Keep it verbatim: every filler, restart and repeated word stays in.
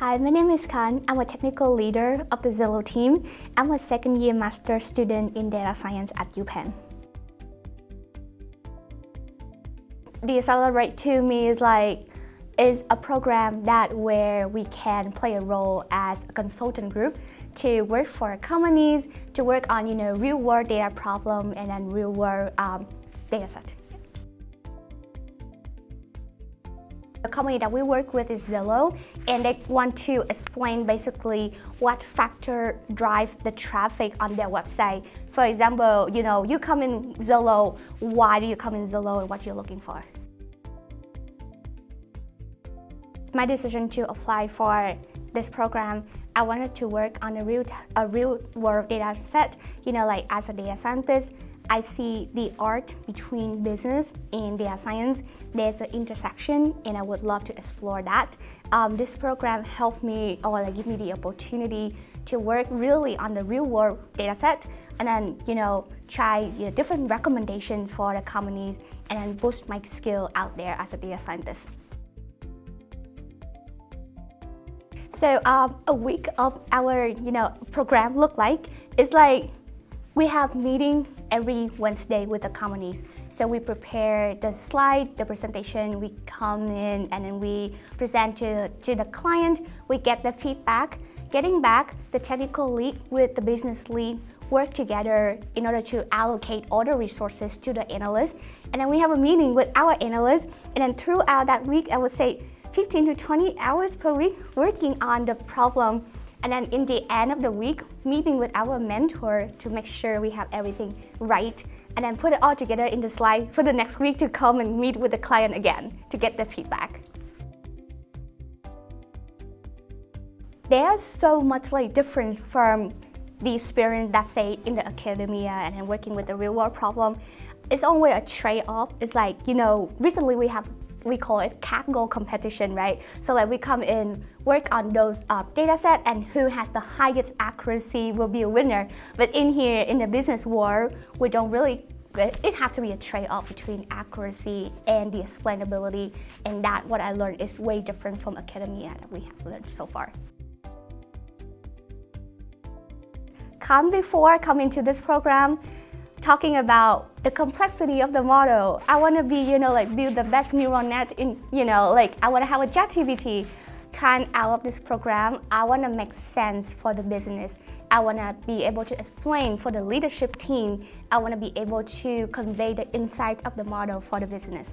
Hi, my name is Khahn. I'm a technical leader of the Zillow team. I'm a second-year master's student in data science at UPenn. The Accelerate to me is like is a program that where we can play a role as a consultant group to work for companies to work on you know real-world data problem and then real-world um, data set. The company that we work with is Zillow, and they want to explain basically what factor drives the traffic on their website. For example, you know, you come in Zillow, why do you come in Zillow and what you're looking for? My decision to apply for this program, I wanted to work on a real, a real world data set, you know, like as a data scientist. I see the art between business and data science. There's the intersection, and I would love to explore that. Um, this program helped me, or like, give me the opportunity to work really on the real-world data set, and then you know try you know, different recommendations for the companies, and then boost my skill out there as a data scientist. So um, a week of our you know program look like it's like. We have meeting every Wednesday with the companies. So we prepare the slide, the presentation, we come in and then we present to, to the client, we get the feedback. Getting back, the technical lead with the business lead work together in order to allocate all the resources to the analyst. And then we have a meeting with our analyst. And then throughout that week, I would say fifteen to twenty hours per week working on the problem. And then in the end of the week, meeting with our mentor to make sure we have everything right, and then put it all together in the slide for the next week to come and meet with the client again to get the feedback. There's so much like difference from the experience that say in the academia and then working with the real world problem. It's always a trade-off. It's like, you know, recently we have we call it Kaggle competition, right? So like we come in, work on those uh, data set, and who has the highest accuracy will be a winner. But in here, in the business world, we don't really, it has to be a trade-off between accuracy and the explainability. And that, what I learned, is way different from academia that we have learned so far. Khahn, before coming to this program, talking about the complexity of the model. I want to be, you know, like build the best neural net in, you know, like I want to have a JetTVT. Kind out of this program, I want to make sense for the business. I want to be able to explain for the leadership team. I want to be able to convey the insight of the model for the business.